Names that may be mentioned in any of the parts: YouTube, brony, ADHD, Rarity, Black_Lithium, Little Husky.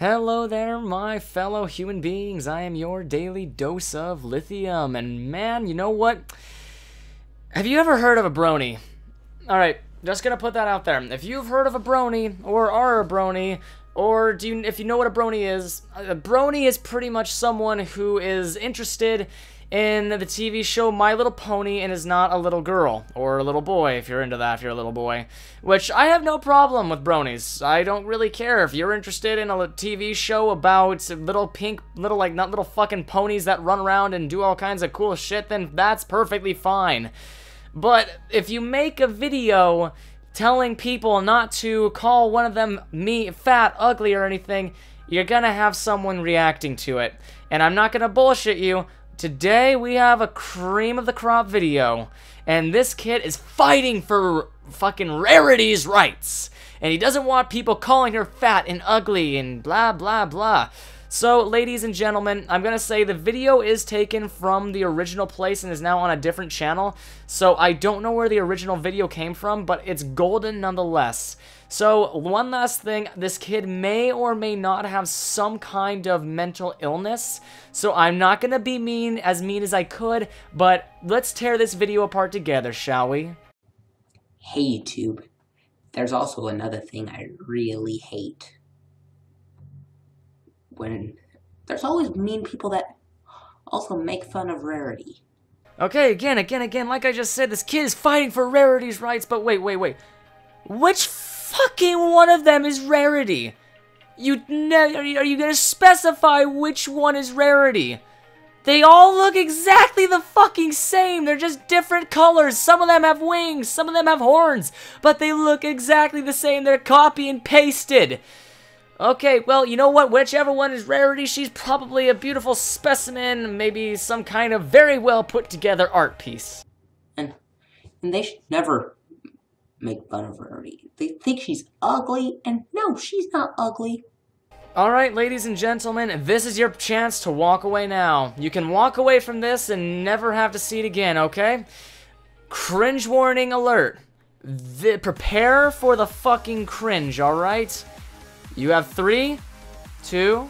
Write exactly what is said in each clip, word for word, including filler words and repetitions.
Hello there, my fellow human beings. I am your daily dose of lithium. And man, you know what? Have you ever heard of a brony? Alright, just gonna put that out there. If you've heard of a brony, or are a brony, or do you, if you know what a brony is, a brony is pretty much someone who is interested in the T V show My Little Pony and is not a little girl, or a little boy, if you're into that, if you're a little boy. Which, I have no problem with bronies. I don't really care. If you're interested in a T V show about little pink, little, like, not little fucking ponies that run around and do all kinds of cool shit, then that's perfectly fine. But if you make a video telling people not to call one of them me fat, ugly, or anything, you're gonna have someone reacting to it. And I'm not gonna bullshit you. Today, we have a cream of the crop video, and this kid is fighting for fucking Rarity's rights, and he doesn't want people calling her fat and ugly and blah, blah, blah. So, ladies and gentlemen, I'm gonna say the video is taken from the original place and is now on a different channel, so I don't know where the original video came from, but it's golden nonetheless. So, one last thing, this kid may or may not have some kind of mental illness, so I'm not gonna be mean, as mean as I could, but let's tear this video apart together, shall we? Hey YouTube, there's also another thing I really hate. When there's always mean people that also make fun of Rarity. Okay, again, again, again, like I just said, this kid is fighting for Rarity's rights, but wait, wait, wait. Which fucking one of them is Rarity? You ne- are you gonna specify which one is Rarity? They all look exactly the fucking same. They're just different colors. Some of them have wings, some of them have horns, but they look exactly the same. They're copy and pasted. Okay, well, you know what? Whichever one is Rarity, she's probably a beautiful specimen, maybe some kind of very well put together art piece. And, and they should never make fun of Rarity. They think she's ugly, and no, she's not ugly. Alright, ladies and gentlemen, this is your chance to walk away now. You can walk away from this and never have to see it again, okay? Cringe warning alert. The, prepare for the fucking cringe, alright? You have three, two,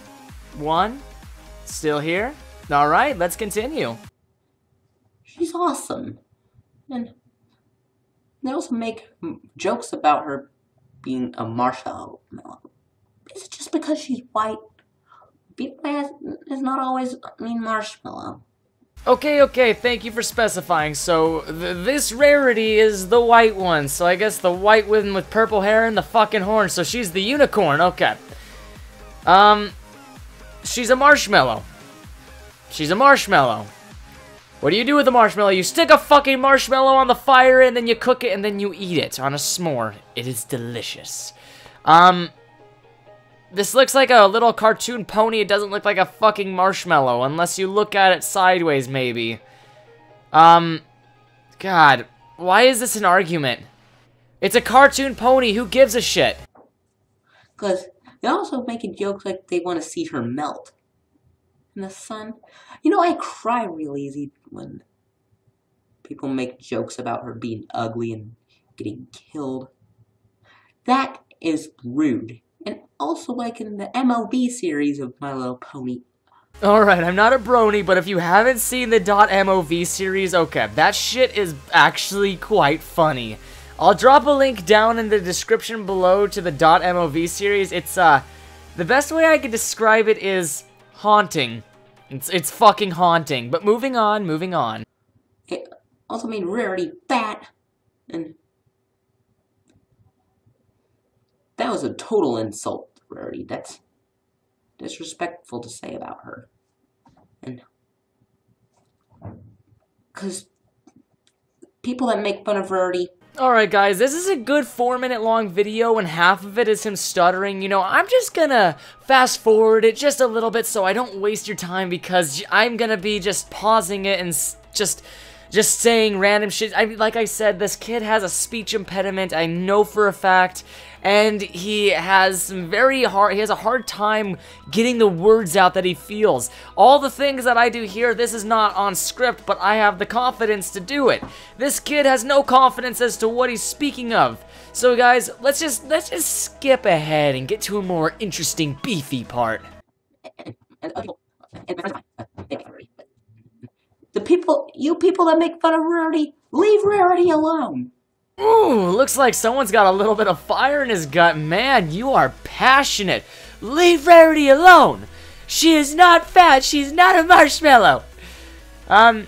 one, still here. All right, let's continue. She's awesome. And they also make jokes about her being a marshmallow. Is it just because she's white? Being white does not always mean marshmallow. Okay, okay, thank you for specifying. So, th this Rarity is the white one. So I guess the white one with purple hair and the fucking horn. So she's the unicorn, okay. Um, she's a marshmallow. She's a marshmallow. What do you do with a marshmallow? You stick a fucking marshmallow on the fire and then you cook it and then you eat it on a s'more. It is delicious. Um... This looks like a little cartoon pony. It doesn't look like a fucking marshmallow, unless you look at it sideways, maybe. Um, God, why is this an argument? It's a cartoon pony. Who gives a shit? Because they're also making jokes like they want to see her melt in the sun. You know, I cry real easy when people make jokes about her being ugly and getting killed. That is rude. And also like in the M L B series of My Little Pony. Alright, I'm not a brony, but if you haven't seen the .mov series, okay, that shit is actually quite funny. I'll drop a link down in the description below to the .mov series. It's, uh, the best way I could describe it is haunting. It's, it's fucking haunting. But moving on, moving on. It also made Rarity fat and... that was a total insult, Rarity. That's disrespectful to say about her. And... because... people that make fun of Rarity... Alright guys, this is a good four minute long video and half of it is him stuttering. You know, I'm just gonna fast forward it just a little bit so I don't waste your time because I'm gonna be just pausing it and just... Just saying random shit. I, like I said, this kid has a speech impediment, I know for a fact, and he has some very hard, he has a hard time getting the words out that he feels. All the things that I do here, this is not on script, but I have the confidence to do it. This kid has no confidence as to what he's speaking of. So guys, let's just, let's just skip ahead and get to a more interesting, beefy part. The people, you people that make fun of Rarity, leave Rarity alone. Ooh, looks like someone's got a little bit of fire in his gut. Man, you are passionate. Leave Rarity alone. She is not fat. She's not a marshmallow. Um,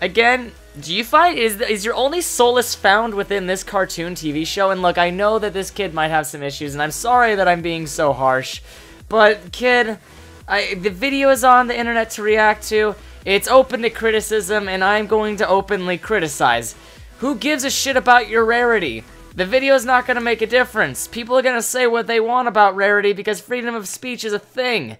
again, do you find, is, is your only solace found within this cartoon T V show? And look, I know that this kid might have some issues, and I'm sorry that I'm being so harsh. But, kid, I, the video is on the internet to react to. It's open to criticism, and I'm going to openly criticize. Who gives a shit about your Rarity? The video's not gonna make a difference. People are gonna say what they want about Rarity because freedom of speech is a thing.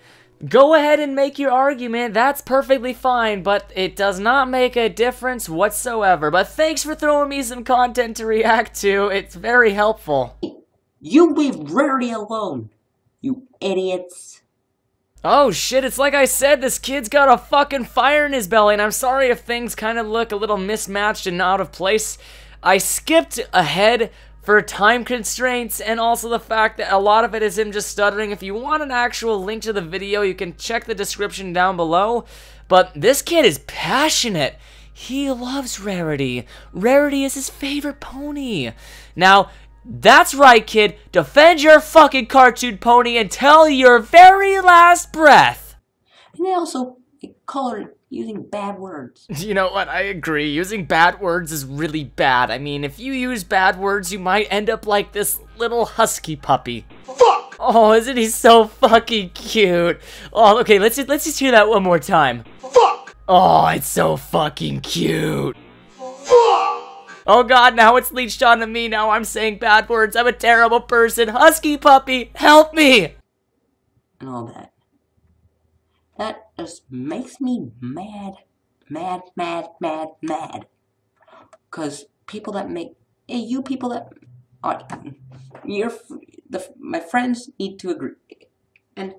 Go ahead and make your argument, that's perfectly fine, but it does not make a difference whatsoever. But thanks for throwing me some content to react to, it's very helpful. You leave Rarity alone, you idiots. Oh shit, it's like I said, this kid's got a fucking fire in his belly, and I'm sorry if things kind of look a little mismatched and out of place. I skipped ahead for time constraints and also the fact that a lot of it is him just stuttering. If you want an actual link to the video, you can check the description down below. But this kid is passionate. He loves Rarity. Rarity is his favorite pony. Now, that's right, kid. Defend your fucking cartoon pony until your very last breath. And they also call her using bad words. You know what? I agree. Using bad words is really bad. I mean, if you use bad words, you might end up like this little husky puppy. Fuck! Oh, isn't he so fucking cute? Oh, okay. Let's just, let's just hear that one more time. Fuck! Oh, it's so fucking cute. Oh god, now it's leached onto me, now I'm saying bad words, I'm a terrible person, husky puppy, help me! And all that. That just makes me mad, mad, mad, mad, mad. Cause people that make, hey, you people that, are, you're, the, my friends need to agree. And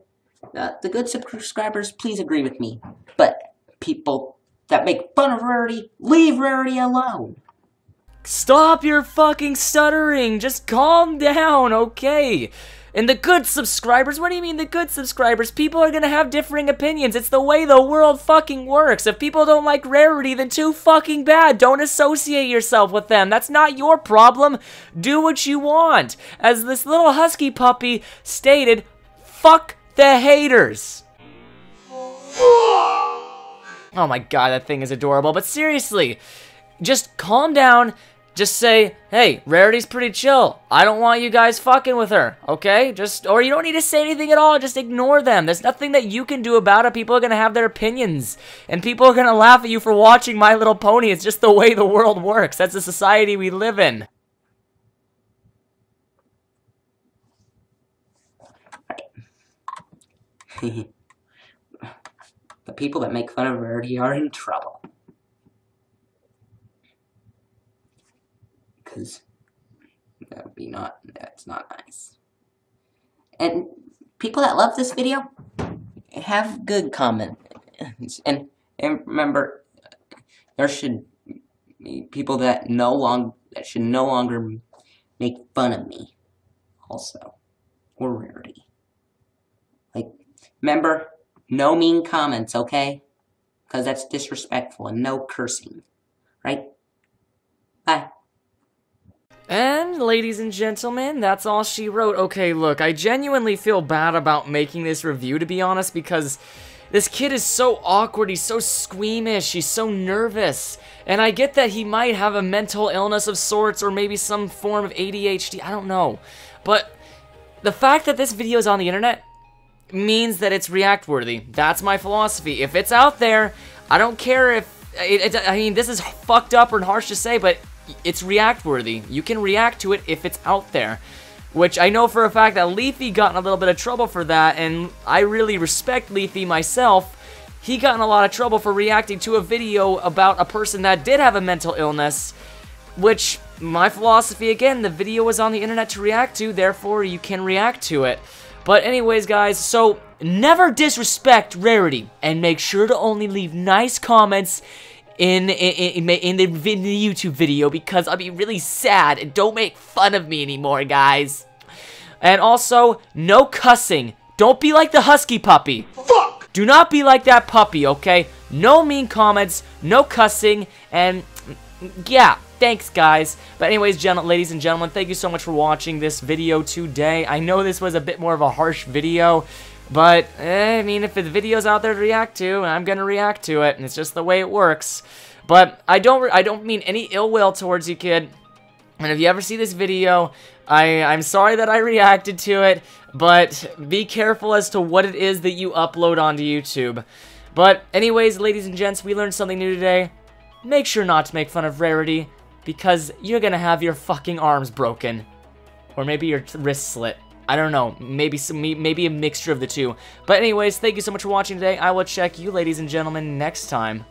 uh, the good subscribers, please agree with me. But people that make fun of Rarity, leave Rarity alone. Stop your fucking stuttering! Just calm down, okay? And the good subscribers, what do you mean the good subscribers? People are gonna have differing opinions. It's the way the world fucking works. If people don't like Rarity, then too fucking bad. Don't associate yourself with them. That's not your problem. Do what you want. As this little husky puppy stated, fuck the haters. Oh my god, that thing is adorable. But seriously, just calm down, just say, hey, Rarity's pretty chill, I don't want you guys fucking with her, okay? Just, or you don't need to say anything at all, just ignore them. There's nothing that you can do about it. People are gonna have their opinions, and people are gonna laugh at you for watching My Little Pony. It's just the way the world works. That's the society we live in. The people that make fun of Rarity are in trouble. Because that would be not, that's not nice. And people that love this video, have good comments. And, and remember, there should be people that no long, that should no longer make fun of me, also, or Rarity. Like, remember, no mean comments, okay? Because that's disrespectful, and no cursing, right? Bye. And, ladies and gentlemen, that's all she wrote. Okay, look, I genuinely feel bad about making this review, to be honest, because this kid is so awkward, he's so squeamish, he's so nervous. And I get that he might have a mental illness of sorts, or maybe some form of A D H D, I don't know. But the fact that this video is on the internet means that it's react-worthy. That's my philosophy. If it's out there, I don't care if, it, it, I mean, this is fucked up or harsh to say, but it's react-worthy. You can react to it if it's out there. Which I know for a fact that Leafy got in a little bit of trouble for that, and I really respect Leafy myself. He got in a lot of trouble for reacting to a video about a person that did have a mental illness, which my philosophy, again, the video was on the internet to react to, therefore you can react to it. But anyways, guys, so never disrespect Rarity, and make sure to only leave nice comments in, in, in, in, the, in the YouTube video, because I'll be really sad, and don't make fun of me anymore, guys. And also, no cussing. Don't be like the husky puppy. Fuck! Do not be like that puppy, okay? No mean comments, no cussing, and yeah, thanks guys. But anyways, gen ladies and gentlemen, thank you so much for watching this video today. I know this was a bit more of a harsh video, but eh, I mean, if the video's out there to react to, I'm gonna react to it, and it's just the way it works. But I don't, I don't mean any ill will towards you, kid. And if you ever see this video, I, I'm sorry that I reacted to it, but be careful as to what it is that you upload onto YouTube. But anyways, ladies and gents, we learned something new today. Make sure not to make fun of Rarity, because you're gonna have your fucking arms broken. Or maybe your wrist slit. I don't know, maybe some, maybe a mixture of the two. But anyways, thank you so much for watching today. I will check you, ladies and gentlemen, next time.